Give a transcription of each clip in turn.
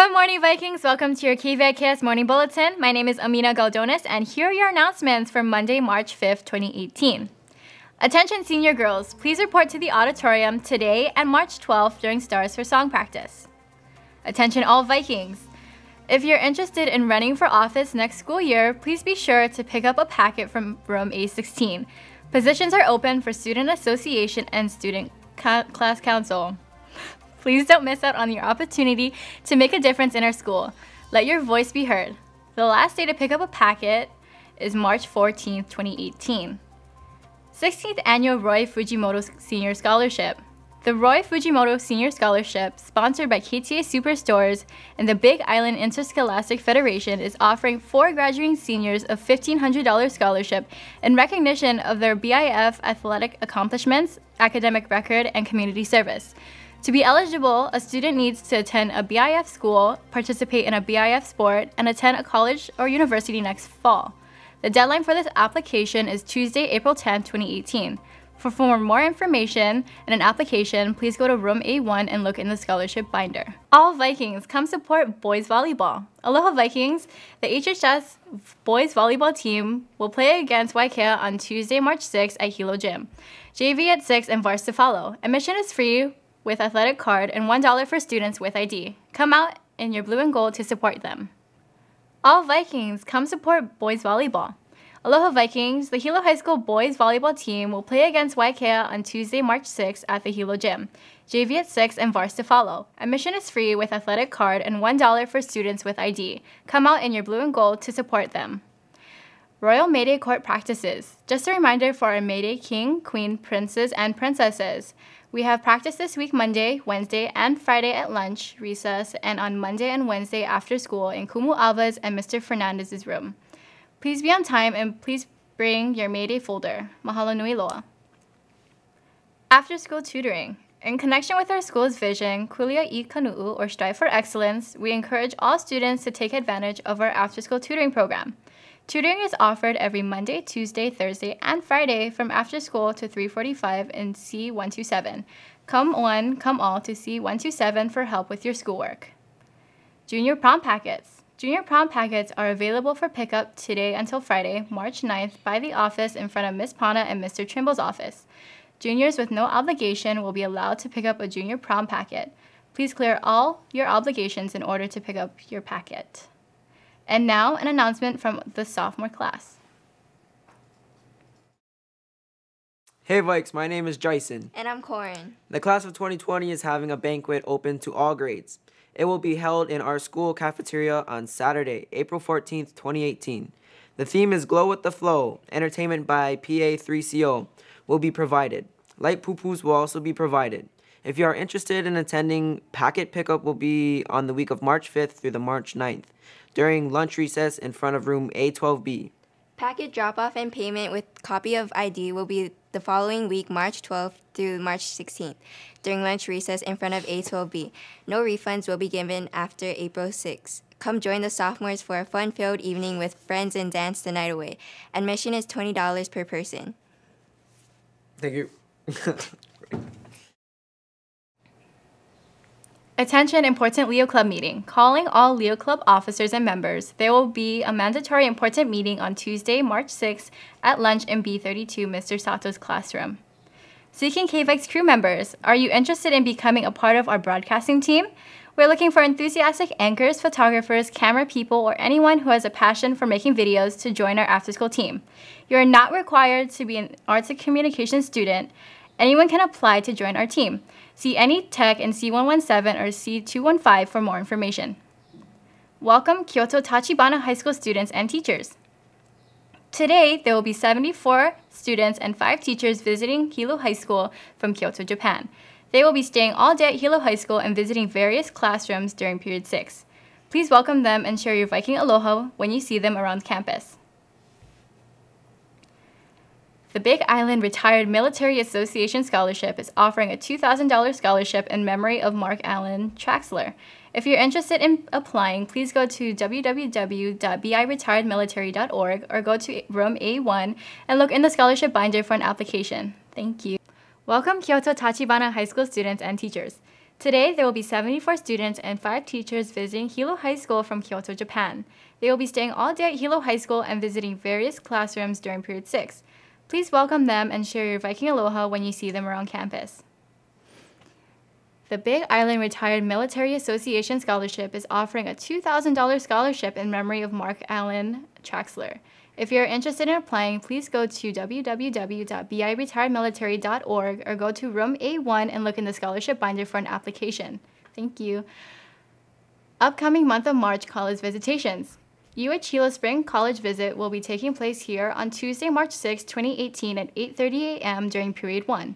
Good morning, Vikings! Welcome to your KVIKS Morning Bulletin. My name is Amina Galdonis, and here are your announcements for Monday, March 5th, 2018. Attention senior girls, please report to the auditorium today and March 12th during Stars for Song practice. Attention all Vikings! If you're interested in running for office next school year, please be sure to pick up a packet from room A16. Positions are open for Student Association and Student Class Council. Please don't miss out on your opportunity to make a difference in our school. Let your voice be heard. The last day to pick up a packet is March 14, 2018. 16th Annual Roy Fujimoto Senior Scholarship. The Roy Fujimoto Senior Scholarship, sponsored by KTA Superstores and the Big Island Interscholastic Federation, is offering 4 graduating seniors a $1,500 scholarship in recognition of their BIF athletic accomplishments, academic record, and community service. To be eligible, a student needs to attend a BIF school, participate in a BIF sport, and attend a college or university next fall. The deadline for this application is Tuesday, April 10, 2018. For more information and an application, please go to room A1 and look in the scholarship binder. All Vikings, come support boys volleyball. Aloha Vikings! The HHS boys volleyball team will play against Waikea on Tuesday, March 6 at Hilo Gym. JV at 6 and Vars to follow. Admission is free with athletic card and $1 for students with ID. Come out in your blue and gold to support them. All Vikings, come support boys volleyball. Aloha Vikings! The Hilo High School boys volleyball team will play against Waikea on Tuesday, March 6 at the Hilo Gym. JV at 6 and Vars to follow. Admission is free with athletic card and $1 for students with ID. Come out in your blue and gold to support them. Royal May Day Court Practices. Just a reminder for our May Day King, Queen, Princes, and Princesses. We have practice this week Monday, Wednesday, and Friday at lunch, recess, and on Monday and Wednesday after school in Kumu Alva's and Mr. Fernandez's room. Please be on time and please bring your May Day folder. Mahalo nui loa. After school tutoring. In connection with our school's vision, Kulia i Kanu'u, or Strive for Excellence, we encourage all students to take advantage of our after-school tutoring program. Tutoring is offered every Monday, Tuesday, Thursday, and Friday from after school to 3:45 in C127. Come one, come all to C127 for help with your schoolwork. Junior prom packets. Junior prom packets are available for pickup today until Friday, March 9th, by the office in front of Ms. Pana and Mr. Trimble's office. Juniors with no obligation will be allowed to pick up a junior prom packet. Please clear all your obligations in order to pick up your packet. And now, an announcement from the sophomore class. Hey Vikes, my name is Jason. And I'm Corin. The class of 2020 is having a banquet open to all grades. It will be held in our school cafeteria on Saturday, April 14th, 2018. The theme is Glow with the Flow. Entertainment by PA3CO will be provided. Light poo-poos will also be provided. If you are interested in attending, packet pickup will be on the week of March 5th through the March 9th, during lunch recess in front of room A12B. Packet drop-off and payment with copy of ID will be the following week, March 12th through March 16th, during lunch recess in front of A12B. No refunds will be given after April 6th. Come join the sophomores for a fun-filled evening with friends and dance the night away. Admission is $20 per person. Thank you. Attention, important Leo Club meeting. Calling all Leo Club officers and members. There will be a mandatory important meeting on Tuesday, March 6th at lunch in B32, Mr. Sato's classroom. Seeking KVICS crew members. Are you interested in becoming a part of our broadcasting team? We're looking for enthusiastic anchors, photographers, camera people, or anyone who has a passion for making videos to join our after-school team. You are not required to be an arts and communications student. Anyone can apply to join our team. See any tech in C117 or C215 for more information. Welcome Kyoto Tachibana High School students and teachers. Today, there will be 74 students and 5 teachers visiting Hilo High School from Kyoto, Japan. They will be staying all day at Hilo High School and visiting various classrooms during period 6. Please welcome them and share your Viking aloha when you see them around campus. The Big Island Retired Military Association Scholarship is offering a $2,000 scholarship in memory of Mark Allen Traxler. If you're interested in applying, please go to www.biretiredmilitary.org or go to room A1 and look in the scholarship binder for an application. Thank you. Welcome Kyoto Tachibana High School students and teachers. Today, there will be 74 students and 5 teachers visiting Hilo High School from Kyoto, Japan. They will be staying all day at Hilo High School and visiting various classrooms during period 6. Please welcome them and share your Viking aloha when you see them around campus. The Big Island Retired Military Association Scholarship is offering a $2,000 scholarship in memory of Mark Allen Traxler. If you're interested in applying, please go to www.biretiredmilitary.org or go to room A1 and look in the scholarship binder for an application. Thank you. Upcoming month of March college visitations. UH Hilo Spring College Visit will be taking place here on Tuesday, March 6, 2018 at 8:30 a.m. during Period 1.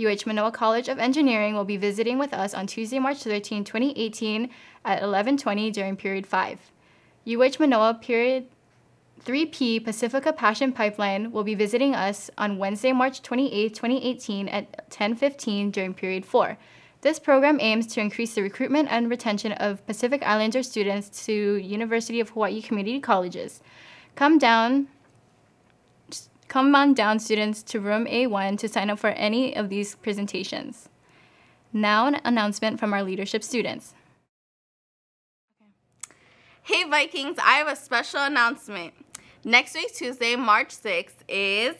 UH Manoa College of Engineering will be visiting with us on Tuesday, March 13, 2018 at 11:20 during Period 5. UH Manoa Period 3P Pacifica Passion Pipeline will be visiting us on Wednesday, March 28, 2018 at 10:15 during Period 4. This program aims to increase the recruitment and retention of Pacific Islander students to University of Hawaii Community Colleges. Come on down, students, to room A1 to sign up for any of these presentations. Now an announcement from our leadership students. Hey Vikings, I have a special announcement. Next week, Tuesday, March 6th is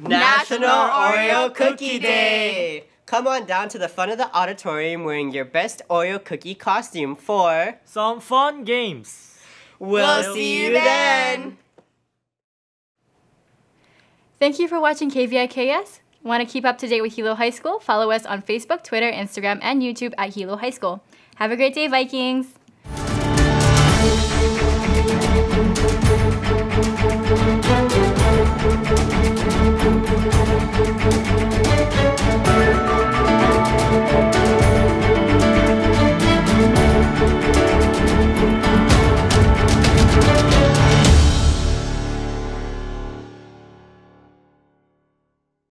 National Oreo Cookie Day. Come on down to the front of the auditorium wearing your best Oreo cookie costume for some fun games. We'll see you then. Thank you for watching KVIKS. Want to keep up to date with Hilo High School? Follow us on Facebook, Twitter, Instagram, and YouTube at Hilo High School. Have a great day, Vikings!